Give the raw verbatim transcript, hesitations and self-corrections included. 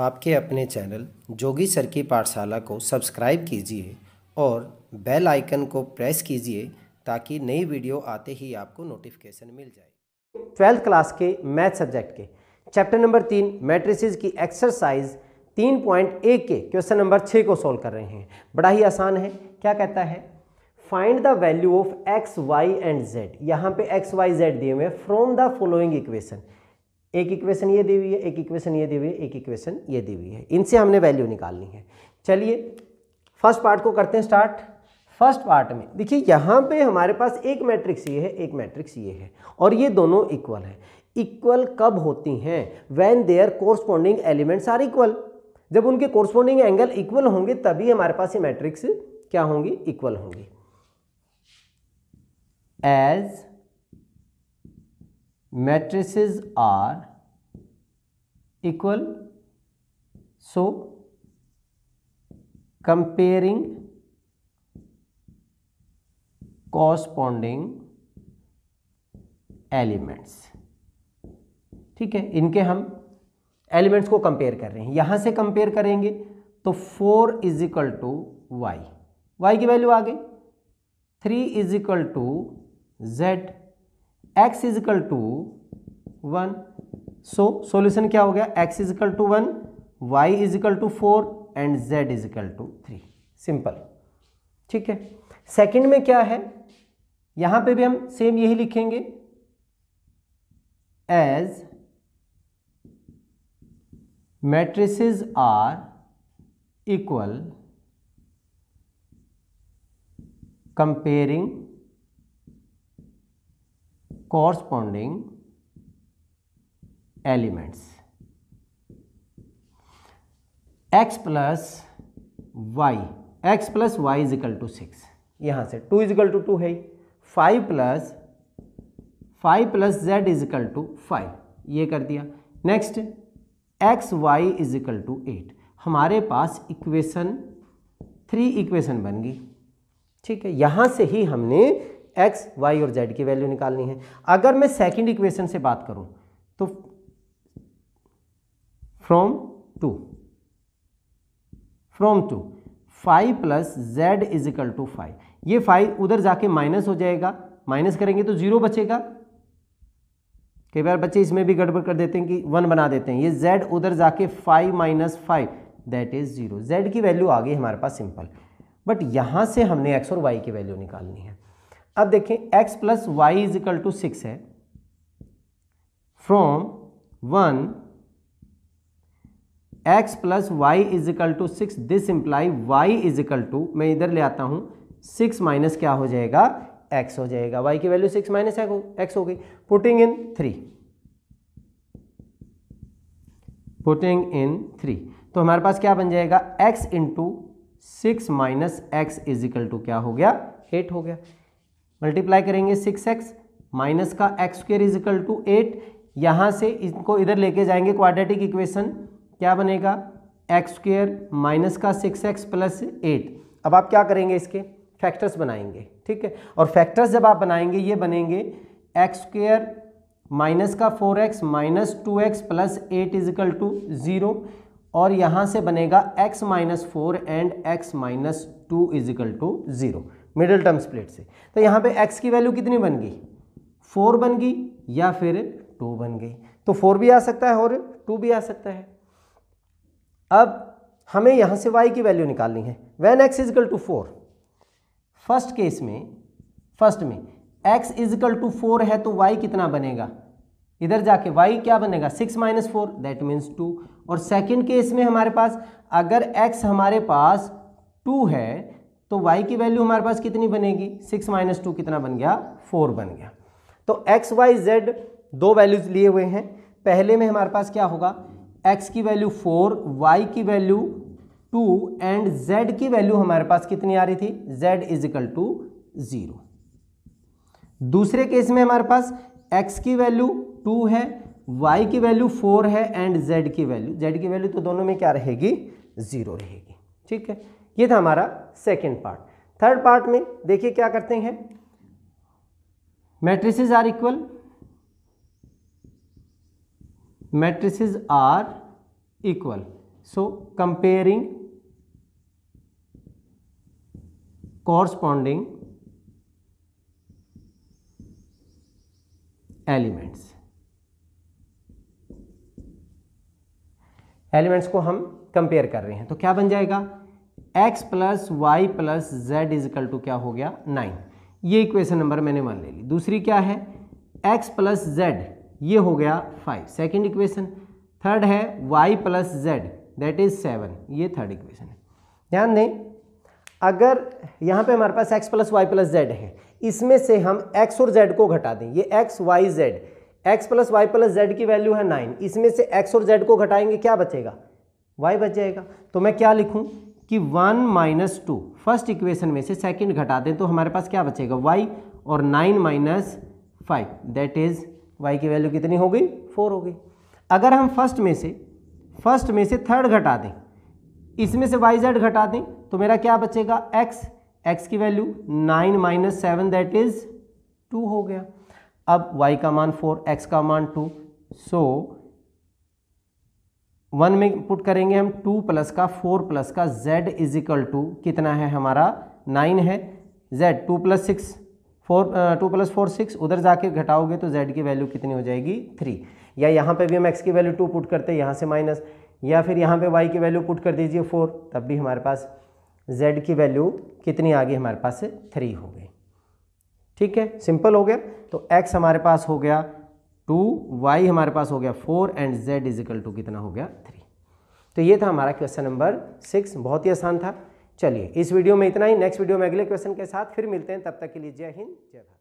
आपके अपने चैनल जोगी सर की पाठशाला को सब्सक्राइब कीजिए और बेल आइकन को प्रेस कीजिए ताकि नई वीडियो आते ही आपको नोटिफिकेशन मिल जाए। ट्वेल्थ क्लास के मैथ सब्जेक्ट के चैप्टर नंबर तीन मैट्रिसेस की एक्सरसाइज तीन पॉइंट एक के क्वेश्चन नंबर छः को सोल्व कर रहे हैं। बड़ा ही आसान है। क्या कहता है? Find the value of x y and z. यहाँ पे एक्स वाई जेड दिए हुए फ्रॉम द फॉलोइंग इक्वेशन। एक इक्वेशन ये दी हुई है, एक इक्वेशन ये दी हुई है, एक इक्वेशन ये दी हुई है। इनसे हमने वैल्यू निकालनी है। चलिए फर्स्ट पार्ट को करते हैं स्टार्ट। फर्स्ट पार्ट में देखिए यहाँ पे हमारे पास एक मैट्रिक्स ये है, एक मैट्रिक्स ये है और ये दोनों इक्वल हैं। इक्वल कब होती हैं? When their corresponding elements are equal. जब उनके कोरस्पॉन्डिंग एंगल इक्वल होंगे तभी हमारे पास ये मैट्रिक्स क्या होंगी? इक्वल होंगी। As matrices are equal, so comparing corresponding elements। ठीक है, इनके हम एलिमेंट्स को कंपेयर कर रहे हैं। यहां से कंपेयर करेंगे तो four is equal to y, y की वैल्यू आ गई। Three is equal to z, x is equal to one. So solution क्या हो गया? x is equal to one, y is equal to four and z is equal to three. Simple. ठीक है, second में क्या है? यहां पे भी हम सेम यही लिखेंगे, as matrices are equal comparing corresponding elements. x plus y, x plus y is equal to six, यहाँ से two is equal to two है। Five plus five plus z is equal to five, ये कर दिया। Next x y is equal to eight. हमारे पास equation three equation बन गई। ठीक है, यहाँ से ही हमने एक्स वाई और जेड की वैल्यू निकालनी है। अगर मैं सेकंड इक्वेशन से बात करूं तो from two from two five plus z is equal to five, ये फाइव उधर जाके माइनस हो जाएगा। माइनस करेंगे तो जीरो बचेगा। कई बार बच्चे इसमें भी गड़बड़ कर देते हैं कि वन बना देते हैं। ये जेड उधर जाके five minus five that is zero. Z की वैल्यू आ गई हमारे पास, सिंपल। बट यहाँ से हमने एक्स और वाई की वैल्यू निकालनी है। अब देखें x plus y is equal to six है। From one x plus y is equal to six, this imply y is equal to, मैं इधर ले आता हूँ, सिक्स माइनस क्या हो जाएगा? x हो जाएगा। y की वैल्यू सिक्स माइनस x हो गई। Putting in three, putting in three, तो हमारे पास क्या बन जाएगा? x into six minus x is equal to क्या हो गया? एट हो गया। मल्टीप्लाई करेंगे सिक्स एक्स माइनस का x square is equal to eight. यहाँ से इनको इधर लेके जाएंगे, क्वाड्रेटिक इक्वेशन क्या बनेगा? एक्स स्क्वायर माइनस का सिक्स एक्स प्लस एट। अब आप क्या करेंगे? इसके फैक्टर्स बनाएंगे। ठीक है, और फैक्टर्स जब आप बनाएंगे ये बनेंगे एक्स स्क्वायर माइनस का four x minus two x plus eight is equal to zero, और यहाँ से बनेगा x minus four and x minus two is equal to zero, middle term split से। तो यहाँ पे x की वैल्यू कितनी बन गई? फोर बन गई या फिर टू बन गई। तो फोर भी आ सकता है और टू भी आ सकता है। अब हमें यहाँ से y की वैल्यू निकालनी है। When x is equal to four, first case में फर्स्ट में x is equal to four है तो y कितना बनेगा? इधर जाके y क्या बनेगा? Six minus four that means two. और सेकेंड केस में हमारे पास अगर x हमारे पास टू है तो y की वैल्यू हमारे पास कितनी बनेगी? सिक्स माइनस टू कितना बन गया? फोर बन गया। तो x, y, z दो वैल्यूज लिए हुए हैं। पहले में हमारे पास क्या होगा? x की वैल्यू फोर, y की वैल्यू टू एंड z की वैल्यू हमारे पास कितनी आ रही थी? z is equal to zero. दूसरे केस में हमारे पास x की वैल्यू टू है, y की वैल्यू फोर है एंड z की वैल्यू z की वैल्यू तो दोनों में क्या रहेगी? ज़ीरो रहेगी। ठीक है, ये था हमारा सेकेंड पार्ट। थर्ड पार्ट में देखिए क्या करते हैं। Matrices are equal, matrices are equal So comparing corresponding elements, elements को हम कंपेयर कर रहे हैं तो क्या बन जाएगा x plus y plus z is equal to क्या हो गया नाइन। ये इक्वेशन नंबर मैंने वन ले ली। दूसरी क्या है x प्लस जेड, ये हो गया फाइव सेकेंड इक्वेशन। थर्ड है y plus z that is seven, ये थर्ड इक्वेशन है। ध्यान दें अगर यहाँ पे हमारे पास x plus y plus z है, इसमें से हम x और z को घटा दें, ये x y z, x plus y plus z की वैल्यू है नाइन, इसमें से x और z को घटाएंगे क्या बचेगा y बच जाएगा। तो मैं क्या लिखूं कि one minus two, first equation में से सेकंड घटा दें तो हमारे पास क्या बचेगा y, और nine minus five that is y की वैल्यू कितनी हो गई फोर हो गई। अगर हम फर्स्ट में से फर्स्ट में से थर्ड घटा दें, इसमें से वाई जेड घटा दें तो मेरा क्या बचेगा x, x की value nine minus seven that is two हो गया। अब y का मान फोर, x का मान टू, सो वन में पुट करेंगे हम टू प्लस का फोर प्लस का z इज इक्वल टू कितना है हमारा नाइन है, z two plus six four two plus four six, उधर जाके घटाओगे तो z की वैल्यू कितनी हो जाएगी थ्री, या यहाँ पे भी हम x की वैल्यू टू पुट करते हैं यहाँ से माइनस, या फिर यहाँ पे y की वैल्यू पुट कर दीजिए फोर, तब भी हमारे पास z की वैल्यू कितनी आ गई हमारे पास थ्री हो गई। ठीक है सिंपल हो गया। तो x हमारे पास हो गया टू, y हमारे पास हो गया four and z is equal to कितना हो गया थ्री। तो ये था हमारा क्वेश्चन नंबर सिक्स, बहुत ही आसान था। चलिए इस वीडियो में इतना ही, नेक्स्ट वीडियो में अगले क्वेश्चन के साथ फिर मिलते हैं, तब तक के लिए जय हिंद जय भारत।